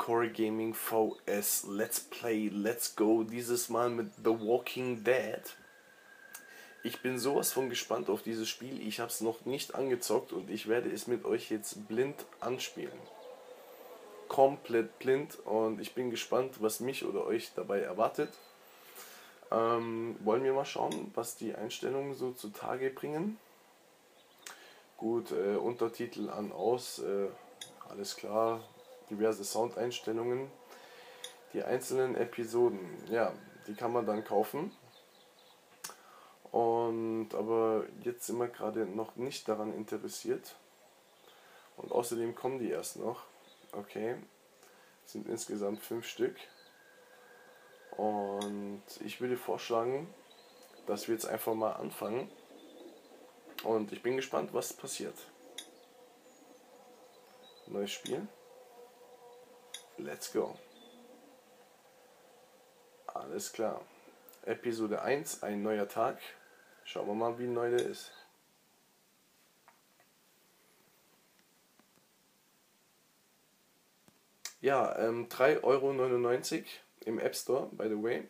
Core Gaming vs. Let's Play, Let's Go, dieses Mal mit The Walking Dead. Ich bin sowas von gespannt auf dieses Spiel, ich habe es noch nicht angezockt und ich werde es mit euch jetzt blind anspielen. Komplett blind, und ich bin gespannt, was mich oder euch dabei erwartet. Wollen wir mal schauen, was die Einstellungen so zutage bringen. Gut, Untertitel an, aus, alles klar, diverse Soundeinstellungen. Die einzelnen Episoden, ja, die kann man dann kaufen. Und aber jetzt sind wir gerade noch nicht daran interessiert. Und außerdem kommen die erst noch. Okay, das sind insgesamt 5 Stück. Und ich würde vorschlagen, dass wir jetzt einfach mal anfangen. Und ich bin gespannt, was passiert. Neues Spiel. Let's go. Alles klar. Episode 1, ein neuer Tag. Schauen wir mal, wie neu der ist. Ja, 3,99 € im App Store, by the way.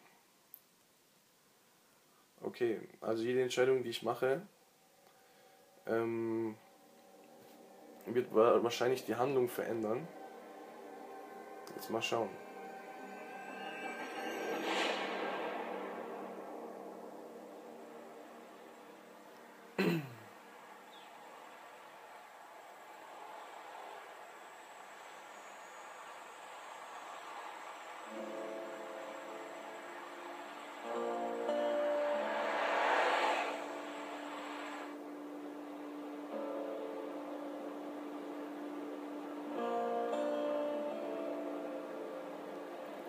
Okay, also jede Entscheidung, die ich mache, wird wahrscheinlich die Handlung verändern. Jetzt mal schauen.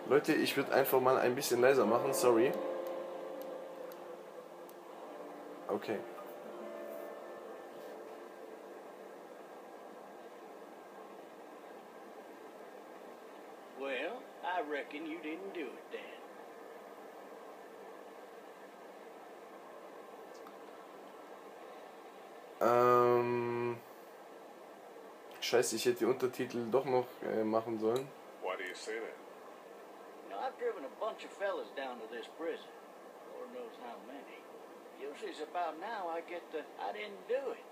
Leute, ich würde einfach mal ein bisschen leiser machen, sorry. Okay. Well, I reckon you didn't do it then. Scheiße, ich hätte die Untertitel doch noch machen sollen. Why do you say that? I've driven a bunch of fellas down to this prison. Lord knows how many. Usually it's about now I get the I didn't do it.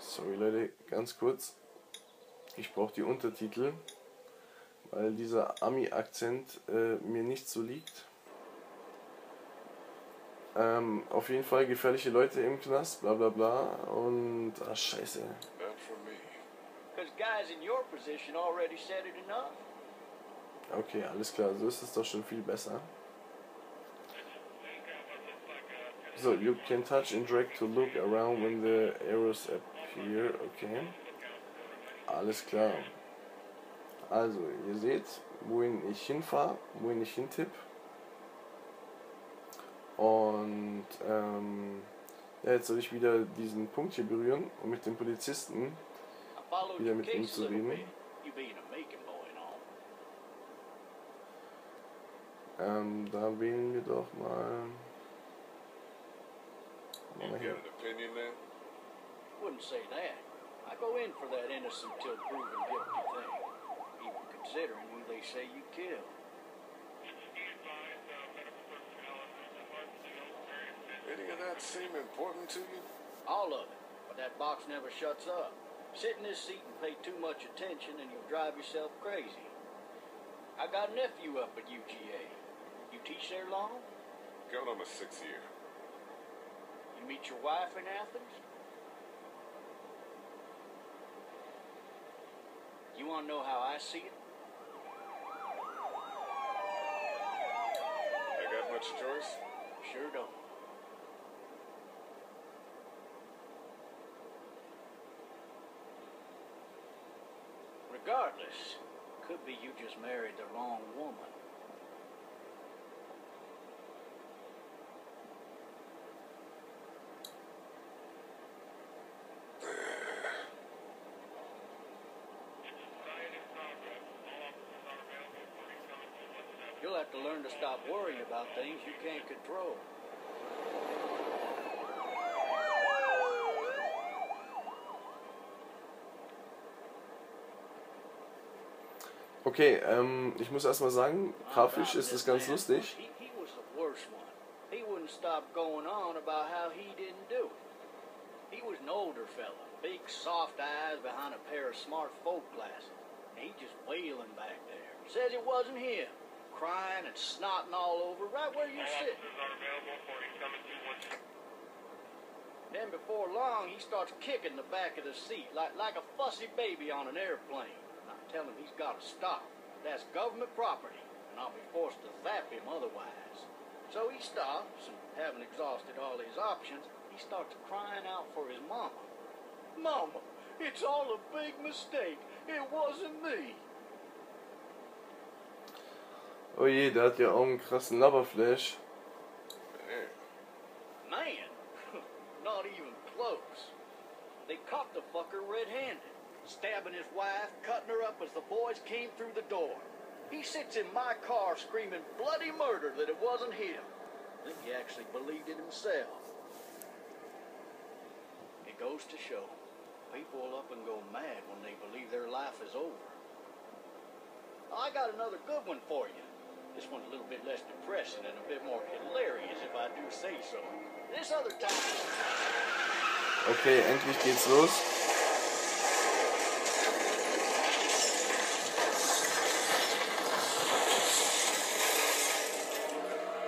Sorry Leute, ganz kurz. Ich brauche die Untertitel, weil dieser Ami-Akzent mir nicht so liegt. Auf jeden Fall gefährliche Leute im Knast, bla bla bla. Und ah, scheiße. Okay, alles klar, so ist es doch schon viel besser. So, you can touch and drag to look around when the arrows appear, okay. Alles klar. Also, ihr seht, wohin ich hinfahre, wohin ich hintippe. Und ja, jetzt soll ich wieder diesen Punkt hier berühren und mit dem Polizisten wieder mit ihm zu reden. Da wählen wir doch mal. Sit in this seat and pay too much attention and you'll drive yourself crazy. I got a nephew up at UGA. You teach there long? Going on my 6th year. You meet your wife in Athens? You want to know how I see it? I got much choice? Sure don't. Regardless, could be you just married the wrong woman. You'll have to learn to stop worrying about things you can't control. Okay, ich muss erstmal sagen, grafisch ist das ganz lustig. Then before long, he starts kicking the back of the seat like a fussy baby on an airplane. I tell him he's got to stop. That's government property, and I'll be forced to zap him otherwise. So he stops, and having exhausted all his options, he starts crying out for his mama. Mama, it's all a big mistake. It wasn't me. Oh je, der hat ja auch einen krassen Nabberflash. Man. Not even close. They caught the fucker red-handed, stabbing his wife, cutting her up as the boys came through the door. He sits in my car screaming bloody murder that it wasn't him. I think he actually believed it himself. It goes to show, people will up and go mad when they believe their life is over. I got another good one for you. This one's a little bit less depressing and a bit more hilarious if I do say so. This other time. Okay, endlich geht's los.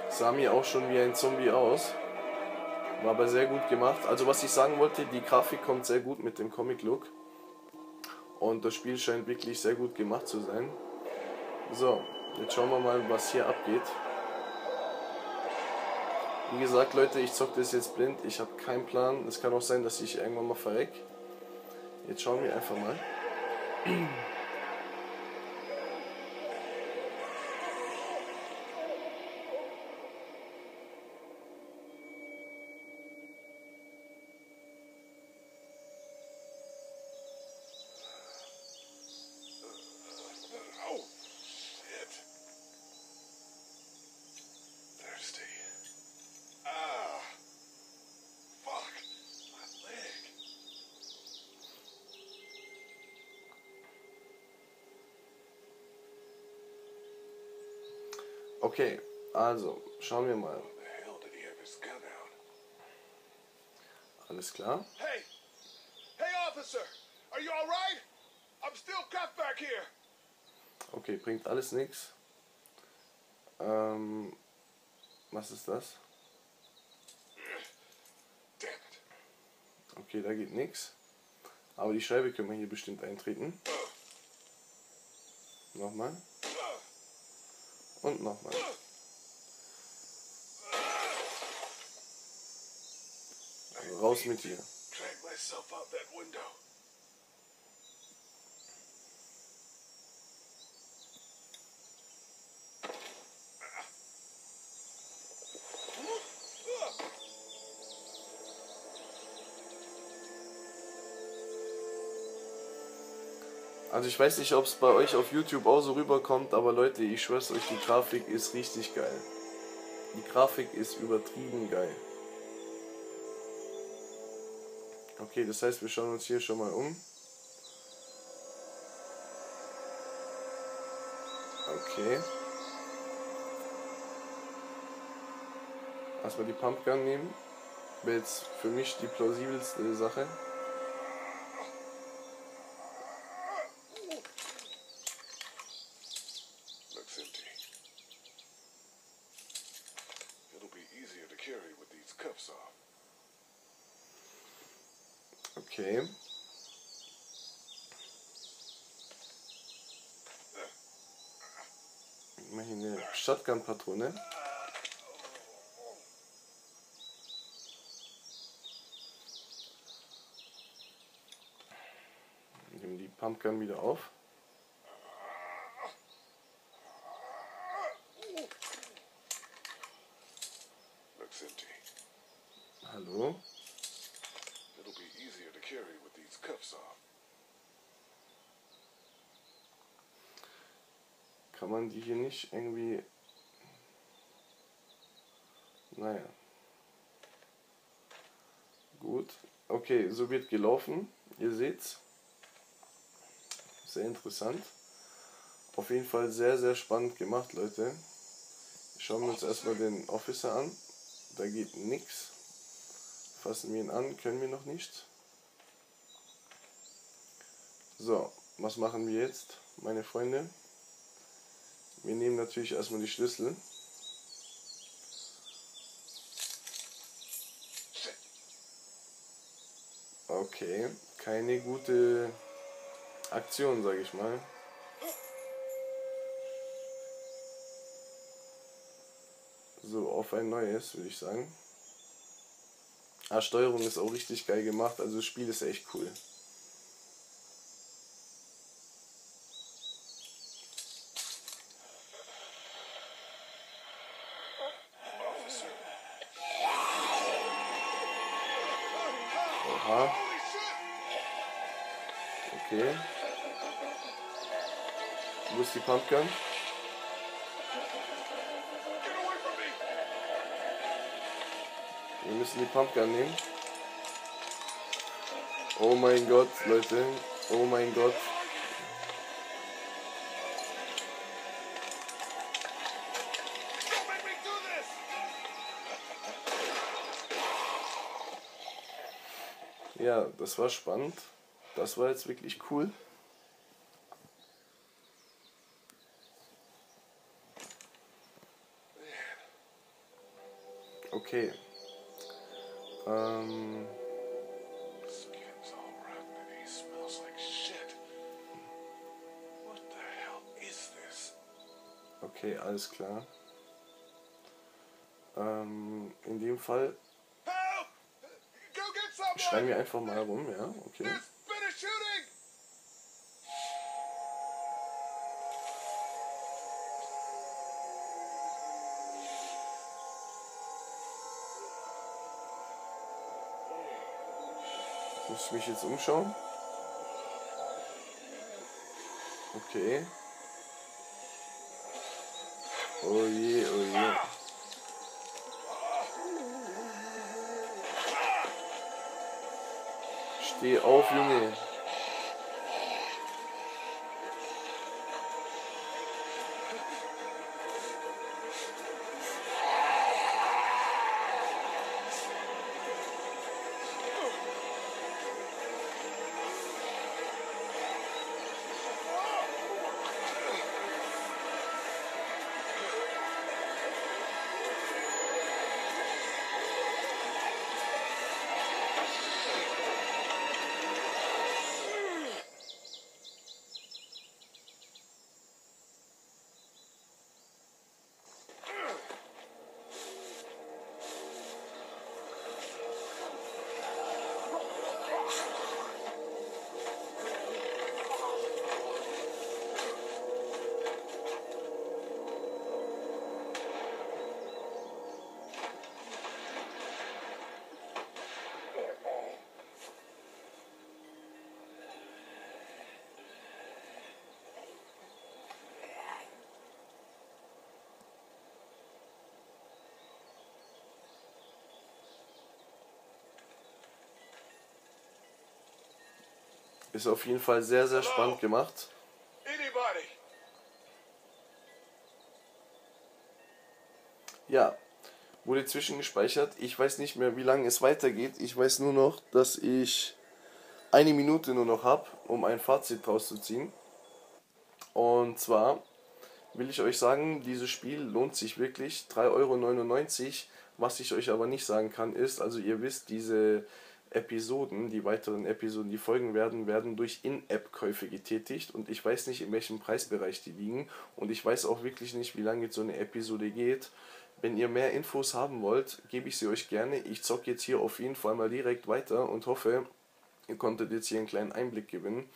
Sah mir auch schon wie ein Zombie aus. War aber sehr gut gemacht. Also was ich sagen wollte, die Grafik kommt sehr gut mit dem Comic-Look. Und das Spiel scheint wirklich sehr gut gemacht zu sein. So, jetzt schauen wir mal, was hier abgeht. Wie gesagt, Leute, ich zocke das jetzt blind, ich habe keinen Plan. Es kann auch sein, dass ich irgendwann mal verreck. Jetzt schauen wir einfach mal. Okay, also, schauen wir mal. Alles klar. Hey! Hey Officer! Are you all right? I'm still cuffed back here. Okay, bringt alles nichts. Was ist das? Okay, da geht nichts. Aber die Scheibe können wir hier bestimmt eintreten. Nochmal. Und nochmal. Raus mit dir. Also ich weiß nicht, ob es bei euch auf YouTube auch so rüberkommt, aber Leute, ich schwör's euch, die Grafik ist richtig geil. Die Grafik ist übertrieben geil. Okay, das heißt, wir schauen uns hier schon mal um. Okay. Erstmal die Pumpgun nehmen. Wäre jetzt für mich die plausibelste Sache. Okay. Mal hier eine Shotgun-Patrone. Nehmen die Pumpgun wieder auf. Hallo. Kann man die hier nicht irgendwie... Naja. Gut. Okay, so wird gelaufen. Ihr seht's. Sehr interessant. Auf jeden Fall sehr, sehr spannend gemacht, Leute. Schauen wir uns erstmal den Officer an. Da geht nichts. Fassen wir ihn an, können wir noch nicht. So, was machen wir jetzt, meine Freunde? Wir nehmen natürlich erstmal die Schlüssel. Okay, keine gute Aktion, sage ich mal. So, auf ein neues, würde ich sagen. Ah, Steuerung ist auch richtig geil gemacht, also das Spiel ist echt cool. Aha. Okay. Wo ist die Pumpgun? Wir müssen die Pumpgun nehmen. Oh mein Gott, Leute. Oh mein Gott. Ja, das war spannend. Das war jetzt wirklich cool. Okay. Skin's all rotten and he smells like shit. What the hell is this? Okay, alles klar. In dem Fall schreien wir einfach mal rum, ja, okay. Muss ich mich jetzt umschauen? Okay. Oh je, oh je. Steh auf, Junge. Ist auf jeden Fall sehr, sehr spannend gemacht. Ja, wurde zwischengespeichert. Ich weiß nicht mehr, wie lange es weitergeht. Ich weiß nur noch, dass ich eine Minute nur noch habe, um ein Fazit draus zu ziehen. Und zwar will ich euch sagen, dieses Spiel lohnt sich wirklich. 3,99 Euro. Was ich euch aber nicht sagen kann, ist, also ihr wisst, diese Episoden, die weiteren Episoden, die folgen werden, werden durch In-App-Käufe getätigt und ich weiß nicht, in welchem Preisbereich die liegen und ich weiß auch wirklich nicht, wie lange jetzt so eine Episode geht. Wenn ihr mehr Infos haben wollt, gebe ich sie euch gerne. Ich zocke jetzt hier auf jeden Fall mal direkt weiter und hoffe, ihr konntet jetzt hier einen kleinen Einblick gewinnen.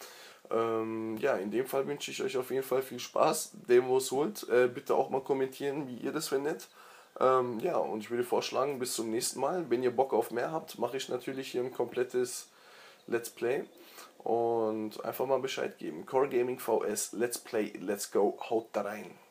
Ja, in dem Fall wünsche ich euch auf jeden Fall viel Spaß, dem wo es holt. Bitte auch mal kommentieren, wie ihr das findet. Ja, und ich würde vorschlagen, bis zum nächsten Mal. Wenn ihr Bock auf mehr habt, mache ich natürlich hier ein komplettes Let's Play. Und einfach mal Bescheid geben. Core Gaming VS, Let's Play, let's go, haut da rein.